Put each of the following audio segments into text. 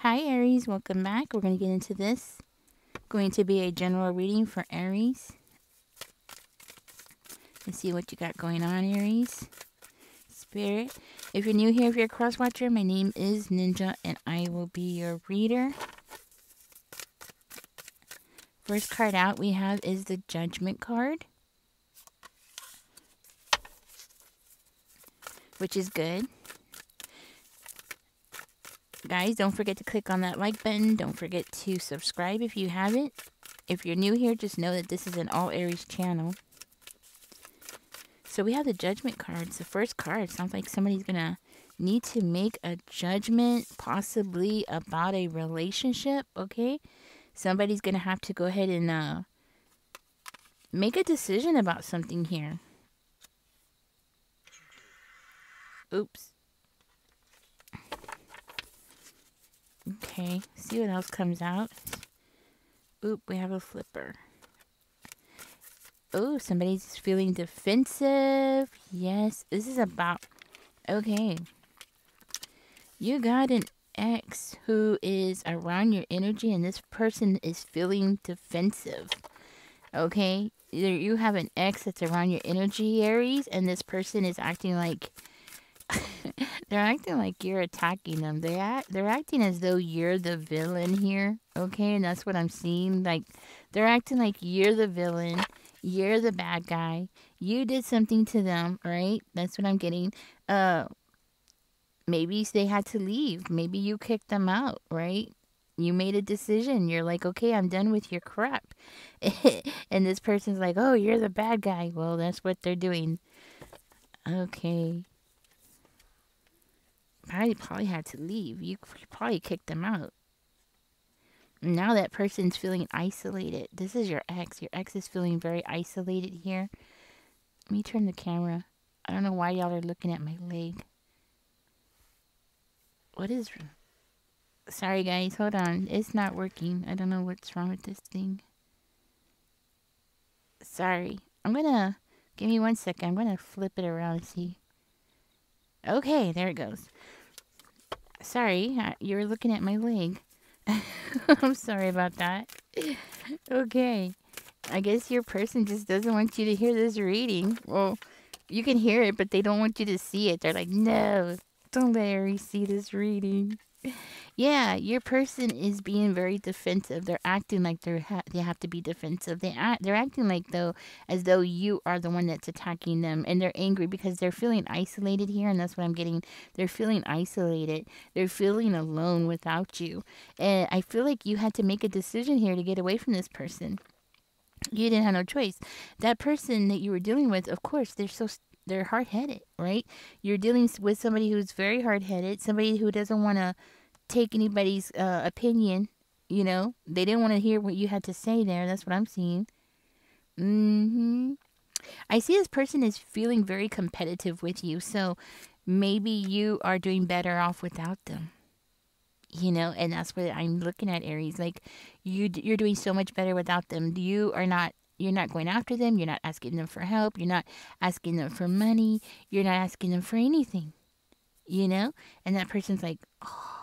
Hi Aries, welcome back. We're going to get into this. Going to be a general reading for Aries. Let's see what you got going on, Aries. Spirit. If you're new here, if you're a cross watcher, my name is Ninja and I will be your reader. First card out we have is the Judgment card, which is good. Guys, don't forget to click on that like button. Don't forget to subscribe if you haven't. If you're new here, just know that this is an all Aries channel. So we have the Judgment card. It's the first card. Sounds like somebody's going to need to make a judgment, possibly about a relationship, okay? Somebody's going to have to go ahead and make a decision about something here. Oops. Okay, see what else comes out. Oop, we have a flipper. Oh, somebody's feeling defensive. Yes, this is about... Okay. You got an ex who is around your energy, and this person is feeling defensive. Okay, either you have an ex that's around your energy, Aries, and this person is acting like... They're acting like you're attacking them. They're acting as though you're the villain here, okay? And that's what I'm seeing. Like, they're acting like you're the villain. You're the bad guy. You did something to them, right? That's what I'm getting. Maybe they had to leave. Maybe you kicked them out, right? You made a decision. You're like, okay, I'm done with your crap. And this person's like, oh, you're the bad guy. Well, that's what they're doing. Okay. I probably had to leave. You probably kicked them out. Now that person's feeling isolated. This is your ex. Your ex is feeling very isolated here. Let me turn the camera. I don't know why y'all are looking at my leg. What is... Sorry, guys. Hold on. It's not working. I don't know what's wrong with this thing. Sorry. I'm going to... Give me 1 second. I'm going to flip it around and see. Okay, there it goes. Sorry, you were looking at my leg. I'm sorry about that. Okay. I guess your person just doesn't want you to hear this reading. Well, you can hear it, but they don't want you to see it. They're like, no, don't let Aries see this reading. Yeah, your person is being very defensive. They're acting like they have to be defensive. They're acting like as though you are the one that's attacking them, and they're angry because they're feeling isolated here, and that's what I'm getting. They're feeling isolated. They're feeling alone without you, and I feel like you had to make a decision here to get away from this person. You didn't have no choice. That person that you were dealing with, of course, they're hard-headed, right? You're dealing with somebody who's very hard-headed, somebody who doesn't want to take anybody's opinion, you know? They didn't want to hear what you had to say there. That's what I'm seeing. I see this person is feeling very competitive with you, so maybe you are doing better off without them. You know, and that's what I'm looking at, Aries. Like, you're doing so much better without them. You're not going after them. You're not asking them for help. You're not asking them for money. You're not asking them for anything, you know? And that person's like, oh.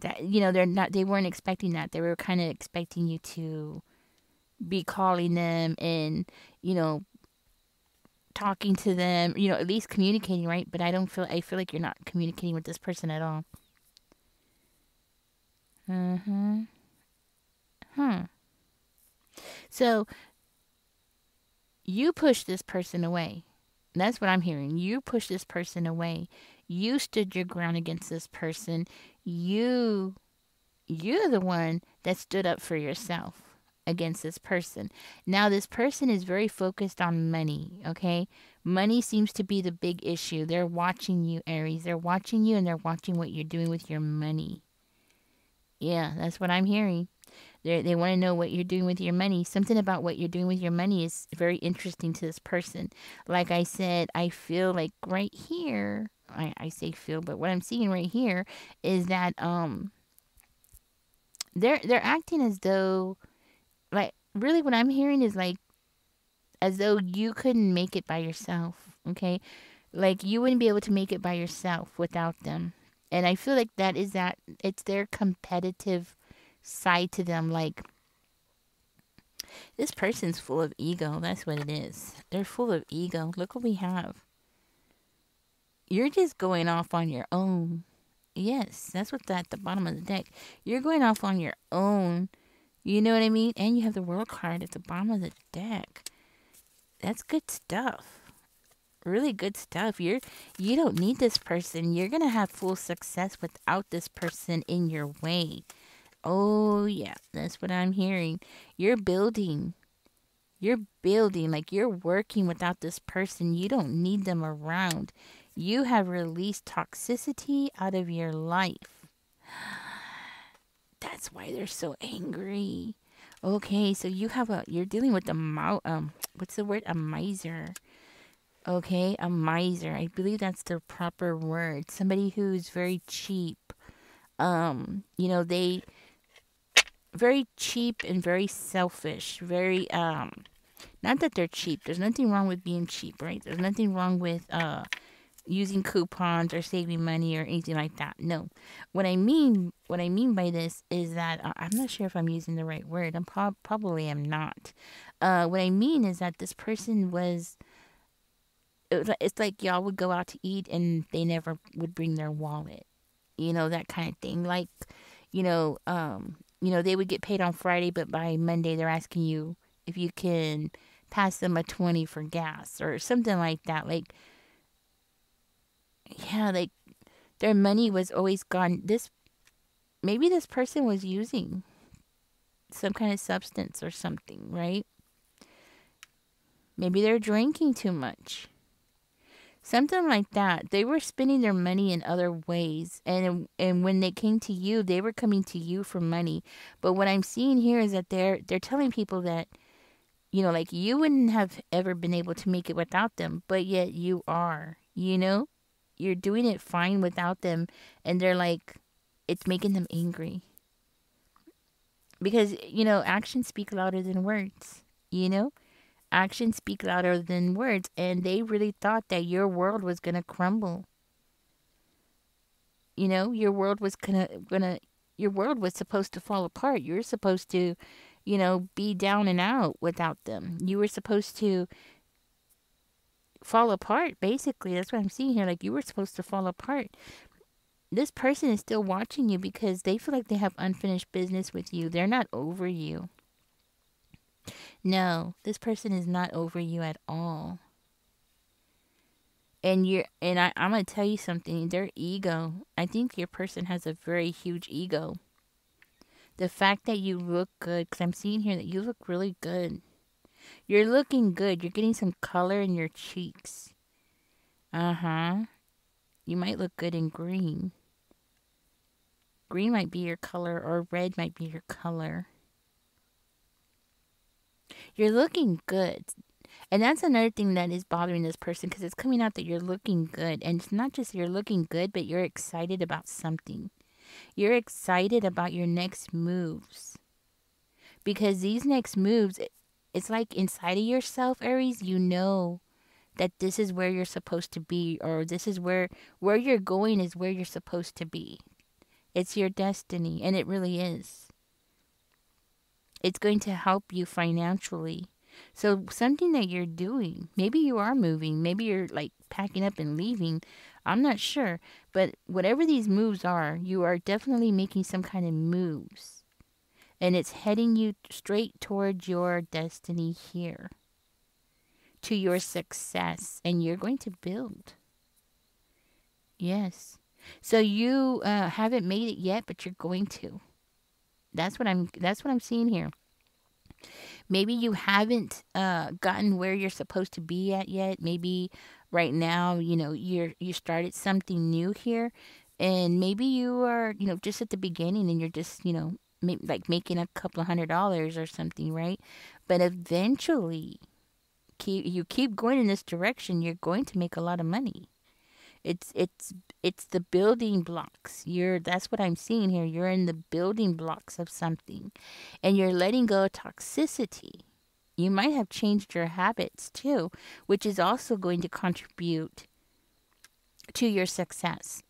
That, you know, they weren't expecting that. They were kind of expecting you to be calling them and, you know, talking to them, you know, at least communicating, right? But I feel like you're not communicating with this person at all. So, you pushed this person away. That's what I'm hearing. You pushed this person away. You stood your ground against this person. You're the one that stood up for yourself against this person. Now, this person is very focused on money, okay? Money seems to be the big issue. They're watching you, Aries. They're watching you, and they're watching what you're doing with your money. Yeah, that's what I'm hearing. They want to know what you're doing with your money. Something about what you're doing with your money is very interesting to this person. Like I said, I feel like right here, I say feel, but what I'm seeing right here is that they're acting as though, like, really what I'm hearing is like as though you couldn't make it by yourself, okay? Like you wouldn't be able to make it by yourself without them. And I feel like that is that it's their competitive side to them. Like, this person's full of ego. That's what it is. They're full of ego. Look what we have. You're just going off on your own. Yes, that's what's at the bottom of the deck. You're going off on your own. You know what I mean? And you have the World card at the bottom of the deck. That's good stuff. Really good stuff. You don't need this person. You're going to have full success without this person in your way. Oh, yeah. That's what I'm hearing. You're building. You're building. Like, you're working without this person. You don't need them around. You have released toxicity out of your life. That's why they're so angry. Okay, so you have a... You're dealing with a... what's the word? A miser. Okay, a miser. I believe that's the proper word. Somebody who's very cheap. You know, they... Very cheap and very selfish. Very, Not that they're cheap. There's nothing wrong with being cheap, right? There's nothing wrong with, using coupons or saving money or anything like that. No. What I mean by this is that I'm not sure if I'm using the right word. I'm probably am not. What I mean is that this person was, it's like y'all would go out to eat and they never would bring their wallet. You know, that kind of thing. Like, you know, they would get paid on Friday, but by Monday they're asking you if you can pass them a 20 for gas or something like that. Like, yeah, like, their money was always gone. Maybe this person was using some kind of substance or something, right? Maybe they're drinking too much. Something like that. They were spending their money in other ways. And when they came to you, they were coming to you for money. But what I'm seeing here is that they're telling people that, you know, like, you wouldn't have ever been able to make it without them. But yet you are, you know? You're doing it fine without them, and they're like, it's making them angry. Because, you know, actions speak louder than words, you know? Actions speak louder than words, and they really thought that your world was going to crumble. You know, your world was your world was supposed to fall apart. You were supposed to, you know, be down and out without them. You were supposed to fall apart, basically. That's what I'm seeing here. Like, you were supposed to fall apart. This person is still watching you because they feel like they have unfinished business with you. They're not over you. No, this person is not over you at all. And I'm gonna tell you something. Their ego. I think your person has a very huge ego. The fact that you look good, because I'm seeing here that you look really good. You're looking good. You're getting some color in your cheeks. Uh-huh. You might look good in green. Green might be your color, or red might be your color. You're looking good. And that's another thing that is bothering this person, because it's coming out that you're looking good. And it's not just you're looking good, but you're excited about something. You're excited about your next moves. Because these next moves... It's like inside of yourself, Aries, you know that this is where you're supposed to be, or this is where you're going is where you're supposed to be. It's your destiny, and it really is. It's going to help you financially. So something that you're doing, maybe you are moving, maybe you're like packing up and leaving. I'm not sure, but whatever these moves are, you are definitely making some kind of moves. And it's heading you straight towards your destiny here. To your success. And you're going to build. Yes. So you haven't made it yet, but you're going to. That's what I'm seeing here. Maybe you haven't gotten where you're supposed to be at yet. Maybe right now, you know, you started something new here. And maybe you are, you know, just at the beginning, and you're just, you know, like making a couple $100 or something, right? But eventually, you keep going in this direction, you're going to make a lot of money. It's the building blocks. That's what I'm seeing here. You're in the building blocks of something, and you're letting go of toxicity. You might have changed your habits too, which is also going to contribute to your success.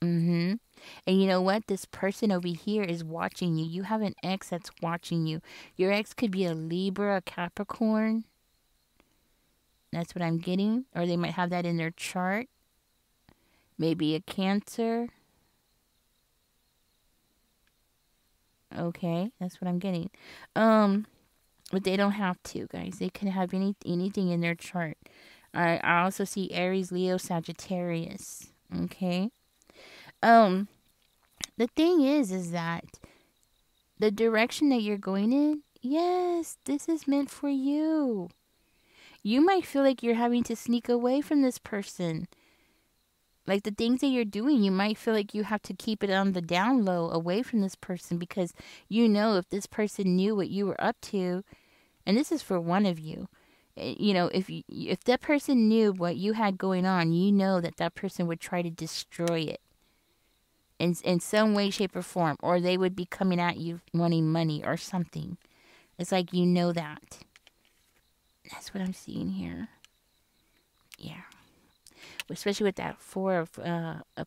And you know what? This person over here is watching you. You have an ex that's watching you. Your ex could be a Libra, a Capricorn. That's what I'm getting. Or they might have that in their chart. Maybe a Cancer. Okay, that's what I'm getting. But they don't have to, guys. They can have anything in their chart. I also see Aries, Leo, Sagittarius. Okay. The thing is that the direction that you're going in, yes, this is meant for you. You might feel like you're having to sneak away from this person. Like the things that you're doing, you might feel like you have to keep it on the down low away from this person, because you know if this person knew what you were up to, and this is for one of you, you know, if that person knew what you had going on, you know that that person would try to destroy it in some way, shape, or form, or they would be coming at you wanting money or something. It's like you know that. That's what I'm seeing here. Yeah. Especially with that Four of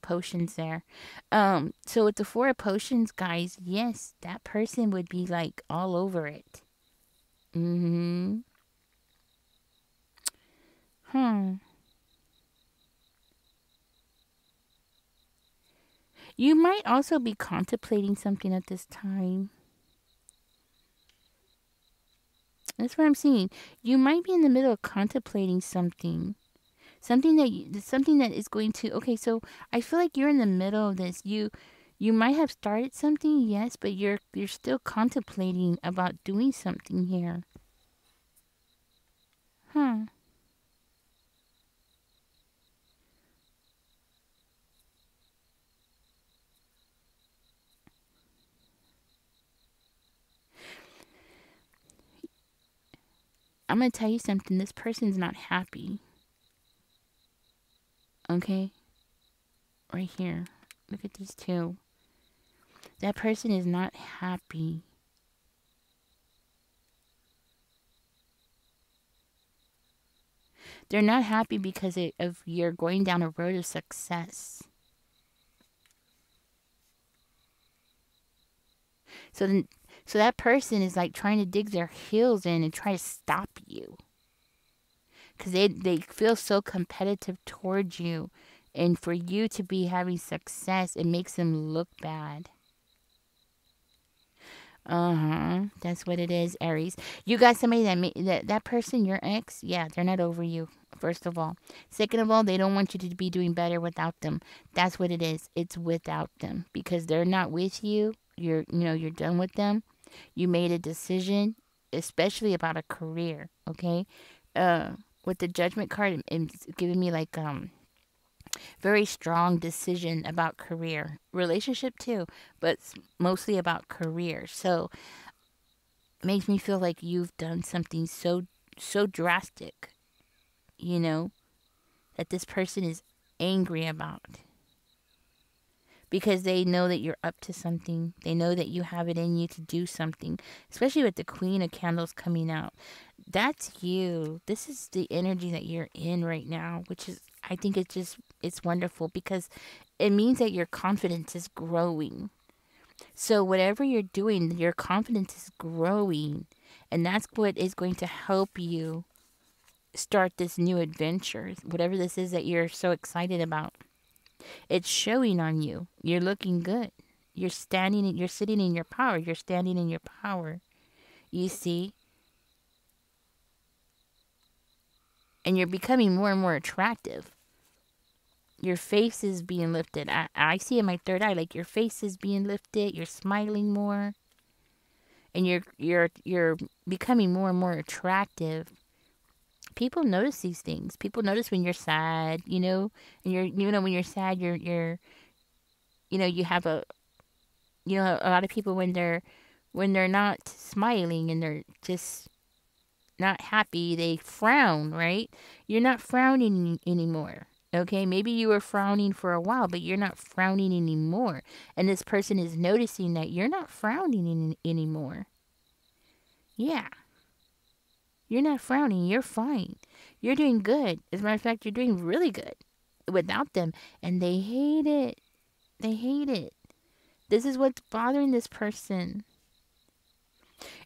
Potions there. So with the Four of Potions, guys, yes, that person would be like all over it. You might also be contemplating something at this time. That's what I'm seeing. You might be in the middle of contemplating something. Something that is going to... Okay, so I feel like you're in the middle of this. You might have started something, yes, but you're still contemplating about doing something here. I'm going to tell you something. This person's not happy. Okay, right here, look at these two. That person is not happy. They're not happy because of you're going down a road of success. So that person is like trying to dig their heels in and try to stop you. Because they feel so competitive towards you. And for you to be having success, it makes them look bad. That's what it is, Aries. You got somebody that person, your ex, yeah, they're not over you, first of all. Second of all, they don't want you to be doing better without them. That's what it is. It's without them. Because they're not with you. You're done with them. You made a decision, especially about a career, okay? With the Judgment card, it's giving me like very strong decision about career, relationship too, but mostly about career. So it makes me feel like you've done something so drastic, you know, that this person is angry about, because they know that you're up to something. They know that you have it in you to do something, especially with the Queen of Candles coming out. That's you. This is the energy that you're in right now, which is, I think it's wonderful, because it means that your confidence is growing. So whatever you're doing, your confidence is growing, and that's what is going to help you start this new adventure, whatever this is that you're so excited about. It's showing on you. You're looking good. You're sitting in your power. You're standing in your power. You see? And you're becoming more and more attractive. Your face is being lifted. I see in my third eye, like your face is being lifted. You're smiling more. And you're becoming more and more attractive. People notice these things. People notice when you're sad, you know, and when you're sad, a lot of people when they're not smiling and they're just not happy, they frown, right? You're not frowning anymore. Okay, maybe you were frowning for a while, but you're not frowning anymore. And this person is noticing that you're not frowning anymore. Yeah. You're not frowning. You're fine. You're doing good. As a matter of fact, you're doing really good without them. And they hate it. They hate it. This is what's bothering this person.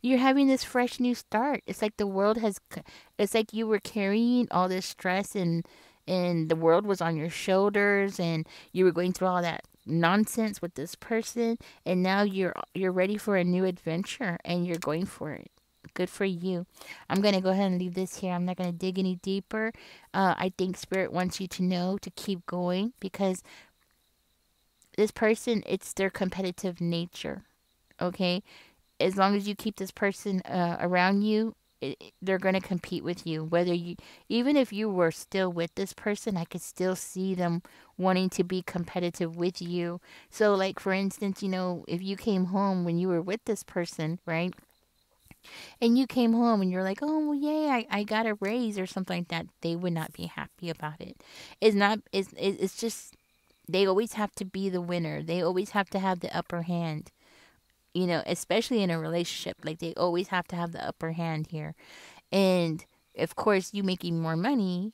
You're having this fresh new start. It's like the world has, it's like you were carrying all this stress and the world was on your shoulders and you were going through all that nonsense with this person, and now you're ready for a new adventure and you're going for it. Good for you. I'm going to go ahead and leave this here. I'm not going to dig any deeper. I think Spirit wants you to know to keep going, because this person, it's their competitive nature. Okay? As long as you keep this person around you, they're going to compete with you. Whether you, even if you were still with this person, I could still see them wanting to be competitive with you. So, like, for instance, you know, if you came home when you were with this person, right? And you came home and you're like, oh, well, yeah, I got a raise or something like that. They would not be happy about it. It's not, it's just, they always have to be the winner. They always have to have the upper hand. You know, especially in a relationship, like they always have to have the upper hand here. And of course, you making more money,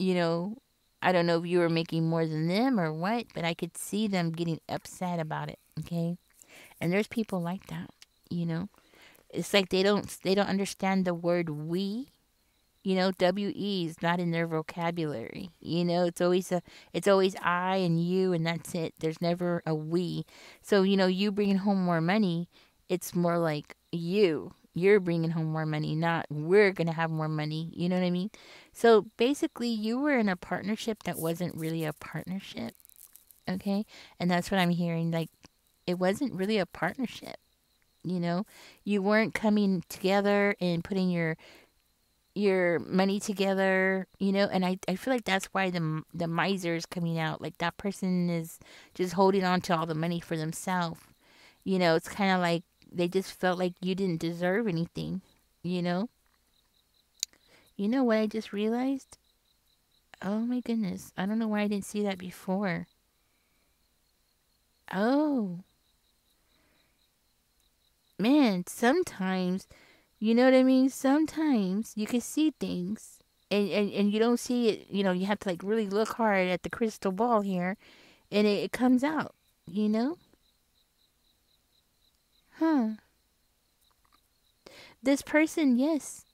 you know, I don't know if you were making more than them or what, but I could see them getting upset about it. Okay. And there's people like that, you know, it's like they don't understand the word we, you know, WE is not in their vocabulary. You know, it's always I and you, and that's it. There's never a we. So, you know, you bringing home more money, it's more like you're bringing home more money, not we're going to have more money. You know what I mean? So basically you were in a partnership that wasn't really a partnership. Okay. And that's what I'm hearing. Like, it wasn't really a partnership. You know, you weren't coming together and putting your money together, you know, and I feel like that's why the miser is coming out. Like, that person is just holding on to all the money for themselves. You know, it's kind of like they just felt like you didn't deserve anything, you know. You know what I just realized? Oh, my goodness. I don't know why I didn't see that before. Oh. Man, sometimes... You know what I mean? Sometimes you can see things and you don't see it. You know, you have to like really look hard at the crystal ball here and it comes out, you know? Huh. This person, yes.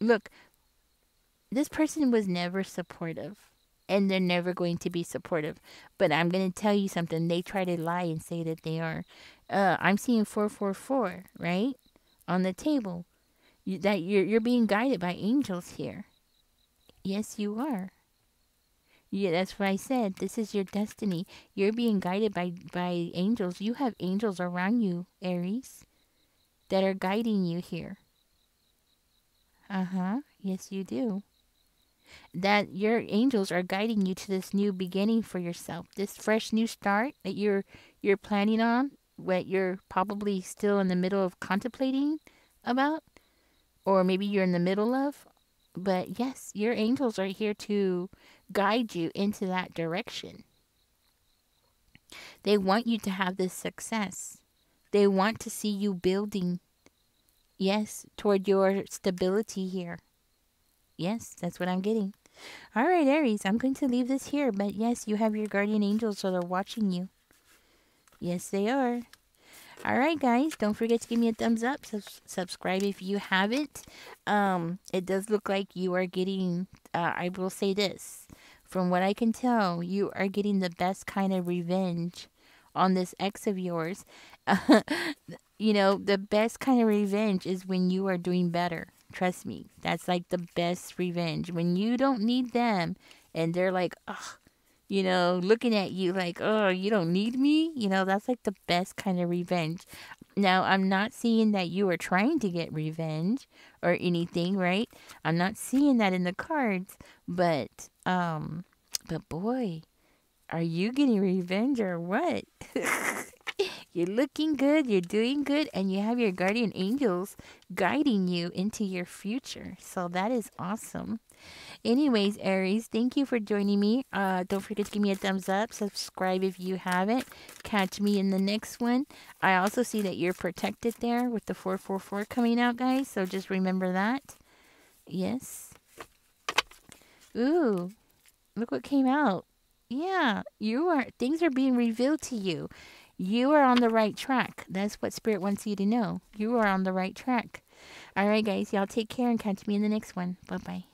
Look, this person was never supportive and they're never going to be supportive. But I'm going to tell you something. They try to lie and say that they are. I'm seeing 444, right? On the table, that you're being guided by angels here. Yes, you are. Yeah, that's what I said. This is your destiny. You're being guided by angels. You have angels around you, Aries, that are guiding you here. Yes, you do. That your angels are guiding you to this new beginning for yourself, this fresh new start that you're planning on. What you're probably still in the middle of contemplating about, or maybe you're in the middle of, but yes, your angels are here to guide you into that direction. They want you to have this success. They want to see you building, yes, toward your stability here. Yes, that's what I'm getting. All right, Aries, I'm going to leave this here, but yes, you have your guardian angels, so they're watching you. Yes, they are. All right, guys. Don't forget to give me a thumbs up. Subscribe if you haven't. It does look like you are getting, I will say this. From what I can tell, you are getting the best kind of revenge on this ex of yours. You know, the best kind of revenge is when you are doing better. Trust me. That's like the best revenge. When you don't need them and they're like, ugh. You know, looking at you like, oh, you don't need me. You know, that's like the best kind of revenge. Now, I'm not seeing that you are trying to get revenge or anything, right? I'm not seeing that in the cards. But boy, are you getting revenge or what? You're looking good. You're doing good. And you have your guardian angels guiding you into your future. So that is awesome. Anyways, Aries, thank you for joining me. Don't forget to give me a thumbs up. Subscribe if you haven't. Catch me in the next one. I also see that you're protected there with the 444 coming out, guys. So just remember that. Yes. Ooh, look what came out. Yeah, you are. Things are being revealed to you. You are on the right track. That's what Spirit wants you to know. You are on the right track. All right, guys. Y'all take care and catch me in the next one. Bye-bye.